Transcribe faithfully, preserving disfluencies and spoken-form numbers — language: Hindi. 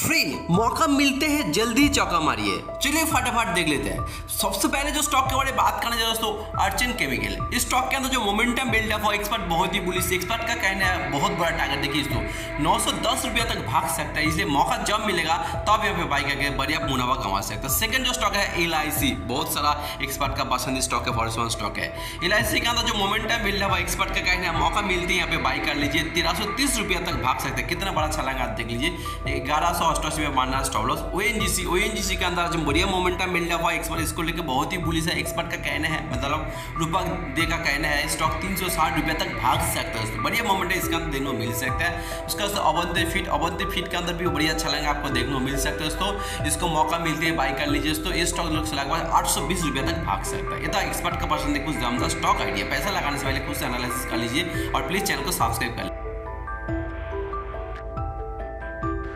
फ्री, मौका मिलते हैं जल्दी चौका मारिए। चलिए फटाफट देख लेते हैं। सबसे पहले जो स्टॉक के बारे में बात करना चाहिए दोस्तों, अर्चन केमिकल। इस स्टॉक के अंदर जो मोमेंटम बिल्डअप हो, एक्सपर्ट बहुत ही बुलिश, एक्सपर्ट का कहना है बहुत बड़ा टारगेट। देखिए इसको नौ सौ दस रुपया तक भाग सकता है, इसलिए मौका जब मिलेगा तब यहाँ पे बाई करके बढ़िया मुनाफा कमा सकता है। सेकंड जो स्टॉक है एल आई सी, बहुत सारा एक्सपर्ट का पसंद स्टॉक है, फॉरेस्ट वन स्टॉक है। एल आई सी के अंदर जो मोमेंटम बिल्डअप है, एक्सपर्ट का कहना है मौका मिलते हैं यहाँ पे बाई कर लीजिए। तेरह सौ तीस रुपया तक भाग सकता है, कितना बड़ा छलांग आप देख लीजिए। ग्यारह सौ अठासी में मारना स्टॉप लॉस। ओएनजीसी, ओएनजीसी के अंदर जो बढ़िया मोमेंटम बिल्डअप है, एक्सपर्ट इसको लेकर बहुत ही बुलिश है। एक्सपर्ट का कहना है मतलब रूपक दे का कहना है स्टॉक तीन सौ साठ रुपये तक भाग सकता है, बढ़िया मोमेंट इसके अंदर देखने को मिल सकता है। उसका अवंती फिट, अवंती फिट के अंदर भी बढ़िया छलांग आपको देखने को मिल सकता है दोस्तों, इसको मौका मिलते हैं बाई कर लीजिए दोस्तों। ये स्टॉक लोग छलांग बाद आठ सौ बीस रुपये तक भाग सकता है। ये था एक्सपर्ट का पसंद है कुछ दमदार स्टॉक आइडिया। पैसा लगाने से पहले कुछ एनालिसिस कर लीजिए और प्लीज चैनल को सब्सक्राइब कर